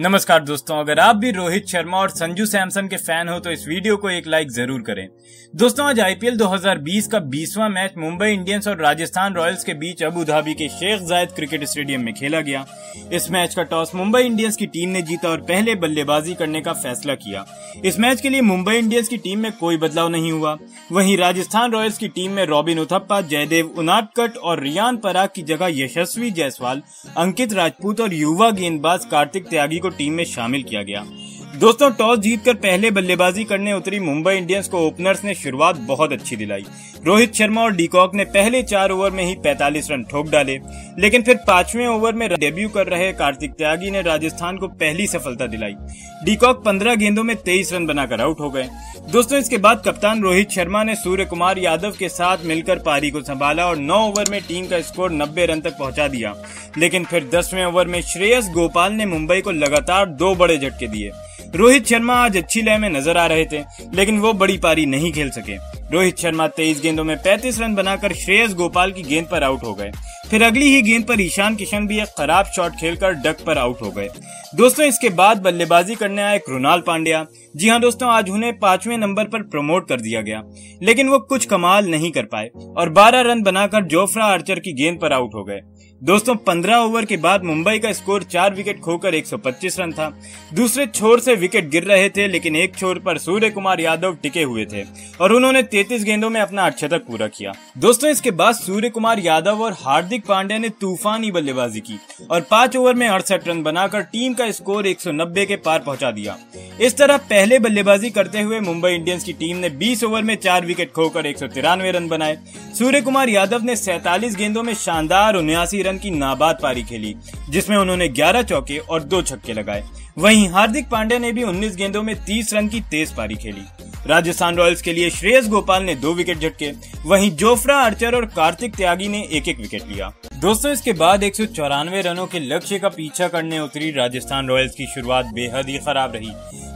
नमस्कार दोस्तों, अगर आप भी रोहित शर्मा और संजू सैमसन के फैन हो तो इस वीडियो को एक लाइक जरूर करें। दोस्तों, आज आईपीएल 2020 का 20वां मैच मुंबई इंडियंस और राजस्थान रॉयल्स के बीच अबू धाबी के शेख जायद क्रिकेट स्टेडियम में खेला गया। इस मैच का टॉस मुंबई इंडियंस की टीम ने जीता और पहले बल्लेबाजी करने का फैसला किया। इस मैच के लिए मुंबई इंडियंस की टीम में कोई बदलाव नहीं हुआ। वहीं राजस्थान रॉयल्स की टीम में रॉबिन उथप्पा, जयदेव उनादकट और रियान पराग की जगह यशस्वी जायसवाल, अंकित राजपूत और युवा गेंदबाज कार्तिक त्यागी को टीम में शामिल किया गया। दोस्तों, टॉस जीतकर पहले बल्लेबाजी करने उतरी मुंबई इंडियंस को ओपनर्स ने शुरुआत बहुत अच्छी दिलाई। रोहित शर्मा और डीकॉक ने पहले 4 ओवर में ही 45 रन ठोक डाले, लेकिन फिर 5वें ओवर में डेब्यू कर रहे कार्तिक त्यागी ने राजस्थान को पहली सफलता दिलाई। डीकॉक 15 गेंदों में 23 रन बनाकर आउट हो गए। दोस्तों, इसके बाद कप्तान रोहित शर्मा ने सूर्यकुमार यादव के साथ मिलकर पारी को संभाला और 9 ओवर में टीम का स्कोर 90 रन तक पहुँचा दिया। लेकिन फिर 10वें ओवर में श्रेयस गोपाल ने मुंबई को लगातार 2 बड़े झटके दिए। रोहित शर्मा आज अच्छी लय में नजर आ रहे थे, लेकिन वो बड़ी पारी नहीं खेल सके। रोहित शर्मा 23 गेंदों में 35 रन बनाकर श्रेयस गोपाल की गेंद पर आउट हो गए। फिर अगली ही गेंद पर ईशान किशन भी एक खराब शॉट खेलकर डक पर आउट हो गए। दोस्तों, इसके बाद बल्लेबाजी करने आए कृणाल पांड्या। जी हाँ दोस्तों, आज उन्हें 5वें नंबर पर प्रमोट कर दिया गया, लेकिन वो कुछ कमाल नहीं कर पाए और 12 रन बनाकर जोफ्रा अर्चर की गेंद पर आउट हो गए। दोस्तों, 15 ओवर के बाद मुंबई का स्कोर 4 विकेट खोकर 125 रन था। दूसरे छोर से विकेट गिर रहे थे, लेकिन एक छोर पर सूर्यकुमार यादव टिके हुए थे और उन्होंने 33 गेंदों में अपना 8 शतक पूरा किया। दोस्तों, इसके बाद सूर्यकुमार यादव और हार्दिक पांडे ने तूफानी बल्लेबाजी की और 5 ओवर में 68 रन बनाकर टीम का स्कोर 190 के पार पहुँचा दिया। इस तरह पहले बल्लेबाजी करते हुए मुंबई इंडियंस की टीम ने 20 ओवर में 4 विकेट खोकर 193 रन बनाए। सूर्यकुमार यादव ने 47 गेंदों में शानदार 79 रन की नाबाद पारी खेली, जिसमें उन्होंने 11 चौके और 2 छक्के लगाए। वहीं हार्दिक पांड्या ने भी 19 गेंदों में 30 रन की तेज पारी खेली। राजस्थान रॉयल्स के लिए श्रेयस गोपाल ने 2 विकेट झटके, वहीं जोफ्रा अर्चर और कार्तिक त्यागी ने 1-1 विकेट लिया। दोस्तों, इसके बाद 194 रनों के लक्ष्य का पीछा करने उतरी राजस्थान रॉयल्स की शुरुआत बेहद ही खराब रही।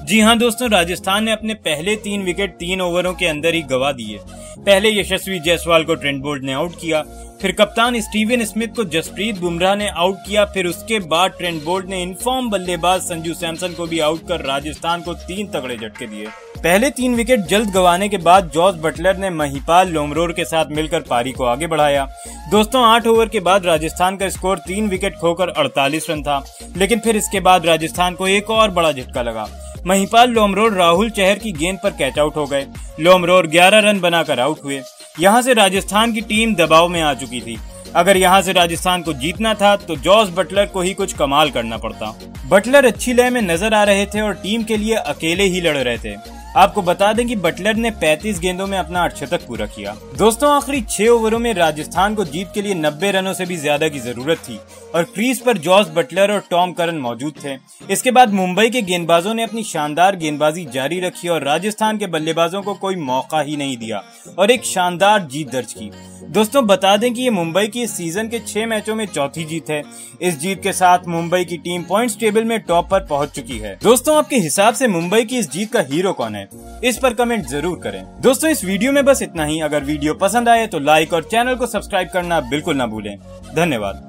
जी हाँ दोस्तों, राजस्थान ने अपने पहले 3 विकेट 3 ओवरों के अंदर ही गवा दिए। पहले यशस्वी जायसवाल को ट्रेंट बोल्ट ने आउट किया, फिर कप्तान स्टीवन स्मिथ को जसप्रीत बुमराह ने आउट किया। फिर उसके बाद ट्रेंट बोल्ट ने इनफॉर्म बल्लेबाज संजू सैमसन को भी आउट कर राजस्थान को 3 तगड़े झटके दिए। पहले 3 विकेट जल्द गंवाने के बाद जॉस बटलर ने महिपाल लोमरो के साथ मिलकर पारी को आगे बढ़ाया। दोस्तों, 8 ओवर के बाद राजस्थान का स्कोर 3 विकेट खोकर 48 रन था, लेकिन फिर इसके बाद राजस्थान को एक और बड़ा झटका लगा। महिपाल लोमरो राहुल चहर की गेंद पर कैच आउट हो गए। लोमरो 11 रन बनाकर आउट हुए। यहाँ से राजस्थान की टीम दबाव में आ चुकी थी। अगर यहाँ से राजस्थान को जीतना था तो जॉस बटलर को ही कुछ कमाल करना पड़ता। बटलर अच्छी लय में नजर आ रहे थे और टीम के लिए अकेले ही लड़ रहे थे। आपको बता दें कि बटलर ने 35 गेंदों में अपना 8 शतक पूरा किया। दोस्तों, आखिरी 6 ओवरों में राजस्थान को जीत के लिए 90 रनों से भी ज्यादा की जरूरत थी और क्रीज पर जॉस बटलर और टॉम करन मौजूद थे। इसके बाद मुंबई के गेंदबाजों ने अपनी शानदार गेंदबाजी जारी रखी और राजस्थान के बल्लेबाजों को कोई मौका ही नहीं दिया और एक शानदार जीत दर्ज की। दोस्तों, बता दें कि ये मुंबई की इस सीजन के 6 मैचों में 4थी जीत है। इस जीत के साथ मुंबई की टीम पॉइंट्स टेबल में टॉप पर पहुंच चुकी है। दोस्तों, आपके हिसाब से मुंबई की इस जीत का हीरो कौन है? इस पर कमेंट जरूर करें। दोस्तों, इस वीडियो में बस इतना ही। अगर वीडियो पसंद आए तो लाइक और चैनल को सब्सक्राइब करना बिल्कुल ना भूलें। धन्यवाद।